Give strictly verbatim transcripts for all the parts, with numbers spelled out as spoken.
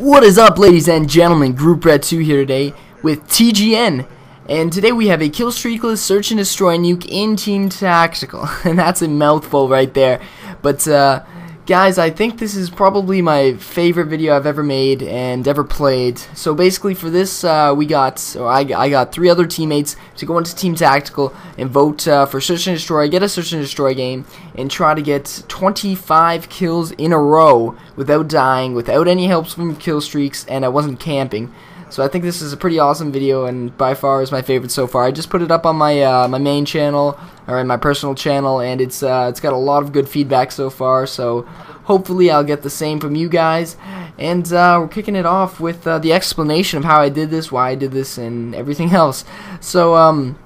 What is up, ladies and gentlemen? Groupbrett two here today with T G N, and today we have a kill streakless search and destroy nuke in Team Tactical, and that's a mouthful right there. But uh, guys, I think this is probably my favorite video I've ever made and ever played. So basically, for this, uh, we got, or I, I got three other teammates to go into Team Tactical and vote uh, for search and destroy, get a search and destroy game, and try to get twenty-five kills in a row without dying, without any helps from kill streaks, and I wasn't camping. So I think this is a pretty awesome video, and by far is my favorite so far. I just put it up on my uh, my main channel, or in my personal channel, and it's uh, it's got a lot of good feedback so far. So hopefully I'll get the same from you guys. And uh, we're kicking it off with uh, the explanation of how I did this, why I did this, and everything else. So um,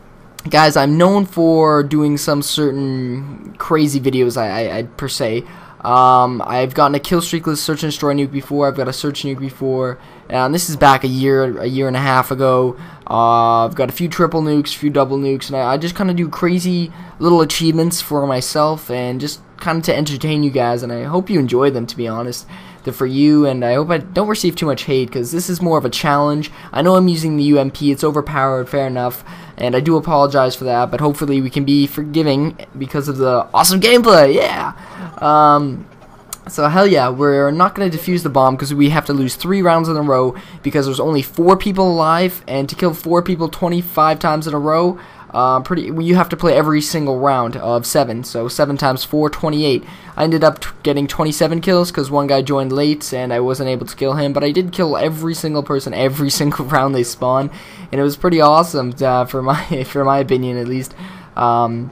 guys, I'm known for doing some certain crazy videos. I, I, I per se. Um, I've gotten a kill streakless search and destroy nuke before. I've got a search nuke before, and this is back a year, a year and a half ago. Uh, I've got a few triple nukes, a few double nukes, and I, I just kind of do crazy little achievements for myself and just kind of to entertain you guys. And I hope you enjoy them, to be honest. They're for you, and I hope I don't receive too much hate, because this is more of a challenge. I know I'm using the U M P, it's overpowered, fair enough, and I do apologize for that, but hopefully we can be forgiving because of the awesome gameplay. Yeah! Um, so hell yeah, we're not going to defuse the bomb, because we have to lose three rounds in a row, because there's only four people alive, and to kill four people twenty-five times in a row, Uh, pretty. Well, you have to play every single round of seven, so seven times four, twenty-eight. I ended up t getting twenty-seven kills because one guy joined late and I wasn't able to kill him, but I did kill every single person every single round they spawn, and it was pretty awesome uh, for my for my opinion at least. Um,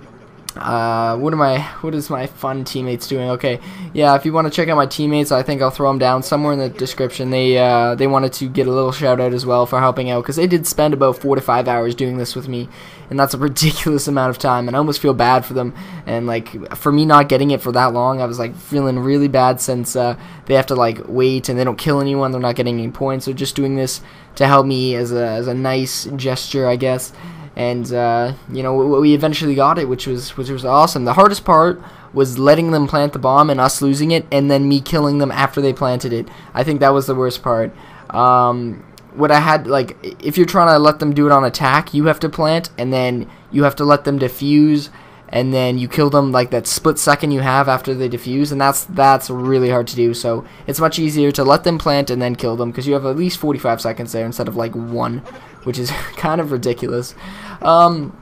uh, what am I? What is my fun teammates doing? Okay, yeah. If you want to check out my teammates, I think I'll throw them down somewhere in the description. They uh, they wanted to get a little shout out as well for helping out, because they did spend about four to five hours doing this with me. And that's a ridiculous amount of time, and I almost feel bad for them, and like for me not getting it for that long, I was like feeling really bad, since uh, they have to like wait and they don't kill anyone, they're not getting any points. They're just doing this to help me as a, as a nice gesture, I guess. And uh, you know, we eventually got it, which was which was awesome. The hardest part was letting them plant the bomb and us losing it, and then me killing them after they planted it. I think that was the worst part. Um, What I had, like, if you're trying to let them do it on attack, you have to plant, and then you have to let them defuse, and then you kill them, like, that split second you have after they defuse, and that's that's really hard to do. So it's much easier to let them plant and then kill them, because you have at least forty-five seconds there instead of, like, one, which is kind of ridiculous. Um...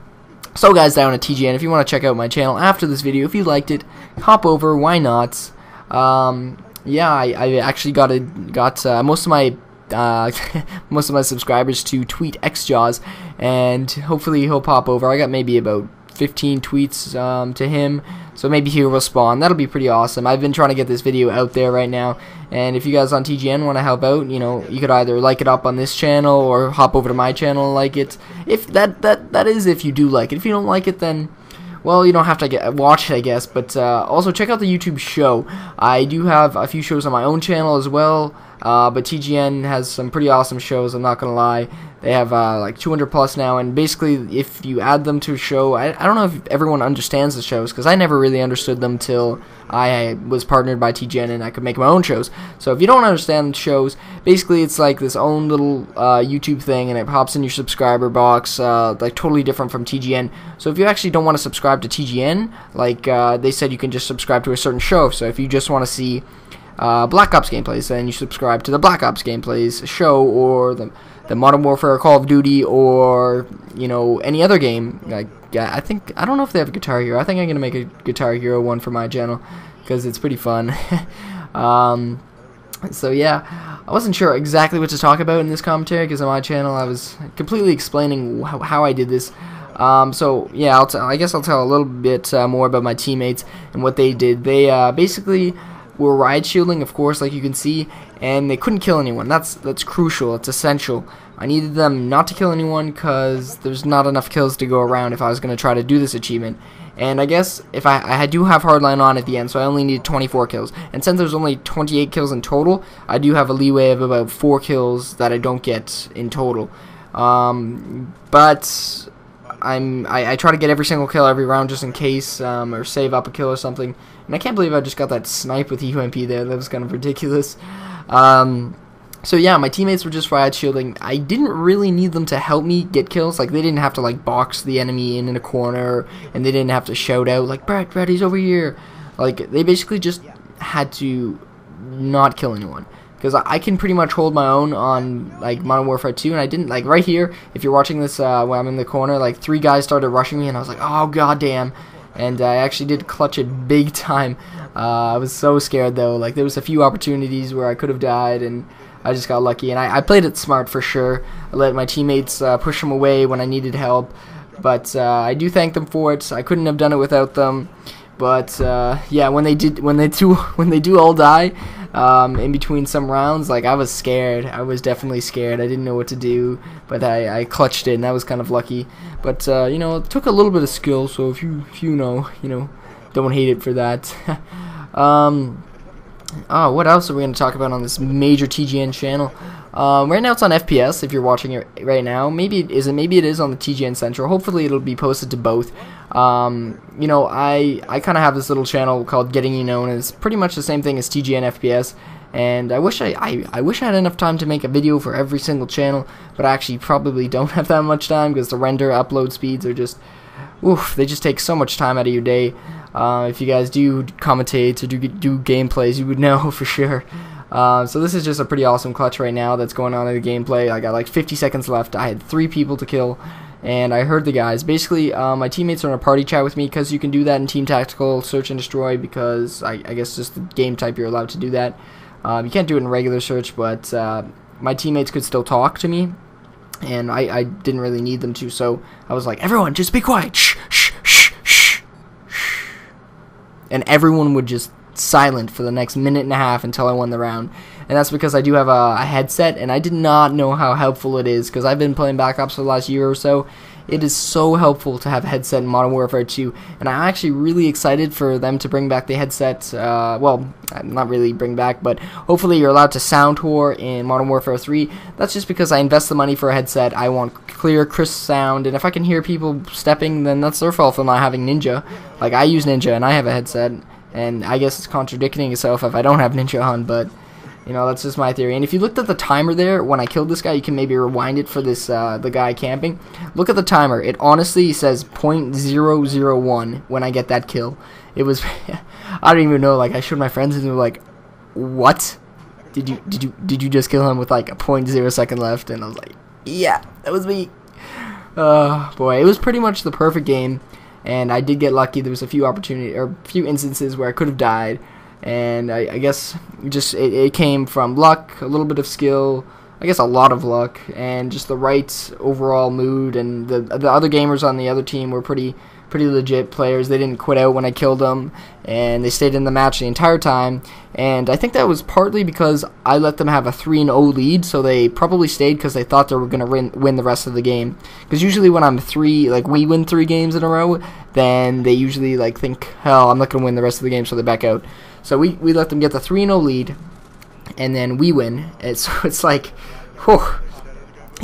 So, guys, down at T G N, if you want to check out my channel after this video, if you liked it, hop over, why not? Um, yeah, I, I actually got, a, got uh, most of my... Uh, most of my subscribers to tweet X-Jaws, and hopefully he'll pop over. I got maybe about fifteen tweets um, to him, so maybe he will respond. That'll be pretty awesome. I've been trying to get this video out there right now, and if you guys on T G N want to help out, you know, you could either like it up on this channel or hop over to my channel and like it. If that that that is, if you do like it. If you don't like it, then, well, you don't have to get, watch it, I guess. But uh, also check out the YouTube show. I do have a few shows on my own channel as well. Uh, but T G N has some pretty awesome shows, I'm not gonna lie. They have uh, like two hundred plus now, and basically if you add them to a show, I, I don't know if everyone understands the shows, because I never really understood them till I was partnered by T G N and I could make my own shows. So if you don't understand shows, basically it's like this own little uh, YouTube thing, and it pops in your subscriber box, uh, like totally different from T G N. So if you actually don't want to subscribe to T G N, like uh, they said, you can just subscribe to a certain show. So if you just want to see Uh, Black Ops gameplays, then you subscribe to the Black Ops gameplays show, or the the Modern Warfare, Call of Duty, or you know, any other game. Like I think I don't know if they have a Guitar Hero. I think I'm gonna make a Guitar Hero one for my channel because it's pretty fun. um, so yeah, I wasn't sure exactly what to talk about in this commentary, because on my channel I was completely explaining how, how I did this. Um, so yeah, I'll t I guess I'll tell a little bit uh, more about my teammates and what they did. They uh, basically were ride shielding, of course, like you can see, and they couldn't kill anyone. That's that's crucial. It's essential. I needed them not to kill anyone, because there's not enough kills to go around if I was going to try to do this achievement. And I guess if I, I do have hardline on at the end, so I only need twenty-four kills. And since there's only twenty-eight kills in total, I do have a leeway of about four kills that I don't get in total. Um, but I'm I, I try to get every single kill every round, just in case, um, or save up a kill or something. And I can't believe I just got that snipe with the U M P there. That was kind of ridiculous. Um, So yeah, my teammates were just riot shielding. I didn't really need them to help me get kills. Like, they didn't have to, like, box the enemy in in a corner, and they didn't have to shout out, like, Brett, Brett, he's over here. Like, they basically just had to not kill anyone. Because I, I can pretty much hold my own on, like, Modern Warfare two, and I didn't, like, right here, if you're watching this uh, when I'm in the corner, like, three guys started rushing me, and I was like, oh, goddamn. And I actually did clutch it big time. Uh, I was so scared, though. Like, there was a few opportunities where I could have died, and I just got lucky, and I, I played it smart for sure. I let my teammates uh, push them away when I needed help, but uh, I do thank them for it. I couldn't have done it without them. But uh, yeah, when they did, when they do, when they do all die um, in between some rounds, like, I was scared. I was definitely scared. I didn't know what to do, but I, I clutched it, and that was kind of lucky. But uh, you know, it took a little bit of skill. So if you, if you know, you know, don't hate it for that. um, Oh, what else are we going to talk about on this major T G N channel? Um, right now it's on F P S, if you're watching it right now. Maybe it isn't. Maybe it is on the T G N Central. Hopefully it'll be posted to both. Um, you know, I, I kind of have this little channel called Getting You Known. And it's pretty much the same thing as T G N F P S. And I wish I, I, I wish I had enough time to make a video for every single channel. But I actually probably don't have that much time, because the render upload speeds are just... Oof, they just take so much time out of your day. Uh, if you guys do commentate or do do gameplays, you would know for sure. Uh, so this is just a pretty awesome clutch right now that's going on in the gameplay. I got like fifty seconds left. I had three people to kill, and I heard the guys. Basically, uh, my teammates are in a party chat with me, because you can do that in Team Tactical, Search and Destroy, because I, I guess just the game type you're allowed to do that. Uh, you can't do it in regular search, but uh, my teammates could still talk to me. And I, I didn't really need them to, so I was like, everyone, just be quiet. Shh, shh, shh, shh, shh. And everyone would just silent for the next minute and a half until I won the round. And that's because I do have a, a headset, and I did not know how helpful it is, because I've been playing Black Ops for the last year or so. It is so helpful to have a headset in Modern Warfare two, and I'm actually really excited for them to bring back the headset. Uh, well, not really bring back, but hopefully you're allowed to sound whore in Modern Warfare three. That's just because I invest the money for a headset. I want clear, crisp sound, and if I can hear people stepping, then that's their fault for not having Ninja. Like, I use Ninja, and I have a headset, and I guess it's contradicting itself if I don't have Ninja on, but... You know, that's just my theory. And if you looked at the timer there, when I killed this guy, you can maybe rewind it for this, uh, the guy camping. Look at the timer. It honestly says point zero zero one when I get that kill. It was, I don't even know, like, I showed my friends and they were like, what? Did you, did you, did you just kill him with, like, a point zero second left? And I was like, yeah, that was me. Uh, boy, it was pretty much the perfect game. And I did get lucky. There was a few opportunity, or a few instances where I could have died. And I, I guess just it, it came from luck, a little bit of skill, I guess a lot of luck, and just the right overall mood. And the the other gamers on the other team were pretty pretty legit players. They didn't quit out when I killed them, and they stayed in the match the entire time. And I think that was partly because I let them have a three and oh lead, so they probably stayed because they thought they were going to win, win the rest of the game. Because usually when I'm three, like, we win three games in a row, then they usually, like, think, hell, I'm not going to win the rest of the game, so they back out. So we, we let them get the three and oh lead, and then we win. And so it's like, whew,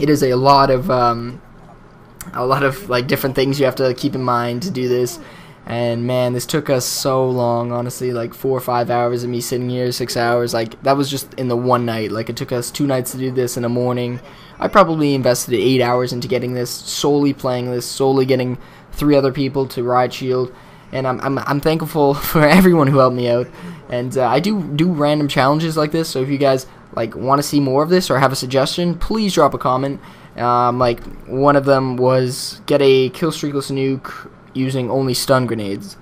it is a lot of... Um, a lot of, like, different things you have to keep in mind to do this. And man, this took us so long, honestly, like four or five hours of me sitting here, six hours. Like, that was just in the one night. Like, it took us two nights to do this in the morning. I probably invested eight hours into getting this, solely playing this, solely getting three other people to riot shield. And I'm, I'm, I'm thankful for everyone who helped me out. And uh, I do do random challenges like this, so if you guys, like, want to see more of this or have a suggestion, please drop a comment. Um, like, one of them was get a killstreakless nuke using only stun grenades,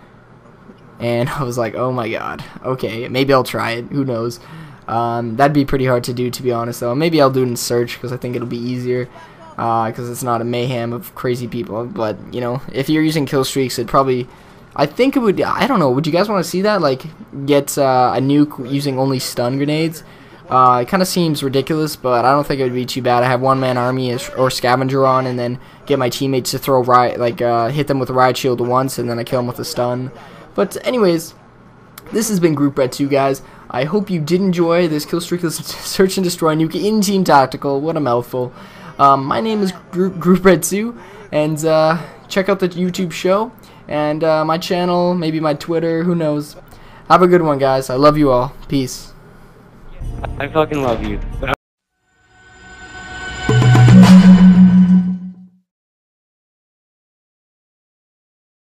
and I was like, oh my god, okay, maybe I'll try it, who knows. Um, that'd be pretty hard to do, to be honest, though. Maybe I'll do it in search, because I think it'll be easier, because uh, it's not a mayhem of crazy people. But, you know, if you're using killstreaks, it probably, I think it would, I don't know, would you guys want to see that, like, get uh, a nuke using only stun grenades? Uh, it kind of seems ridiculous, but I don't think it would be too bad. I have one-man army or scavenger on, and then get my teammates to throw riot, like uh, hit them with a riot shield once, and then I kill them with a stun. But anyways, this has been Groupbrett two, guys. I hope you did enjoy this killstreakless search and destroy nuke in Team Tactical. What a mouthful. Um, my name is Groupbrett two, and uh, check out the YouTube show and uh, my channel, maybe my Twitter. Who knows? Have a good one, guys. I love you all. Peace. I fucking love you.